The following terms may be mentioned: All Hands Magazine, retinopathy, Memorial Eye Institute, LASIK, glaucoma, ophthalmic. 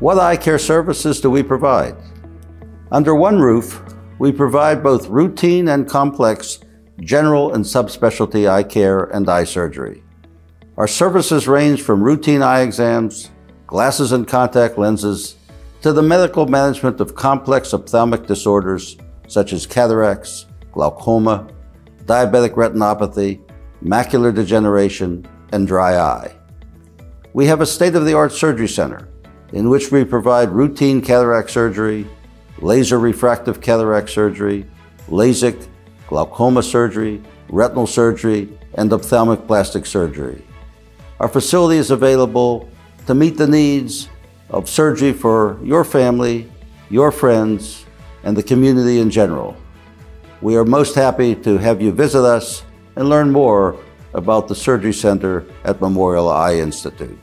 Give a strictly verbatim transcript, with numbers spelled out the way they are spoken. What eye care services do we provide? Under one roof, we provide both routine and complex general and subspecialty eye care and eye surgery. Our services range from routine eye exams, glasses and contact lenses, to the medical management of complex ophthalmic disorders such as cataracts, glaucoma, diabetic retinopathy, macular degeneration, and dry eye. We have a state-of-the-art surgery center in which we provide routine cataract surgery, laser refractive cataract surgery, LASIK, glaucoma surgery, retinal surgery, and ophthalmic plastic surgery. Our facility is available to meet the needs of surgery for your family, your friends, and the community in general. We are most happy to have you visit us and learn more about the Surgery Center at Memorial Eye Institute.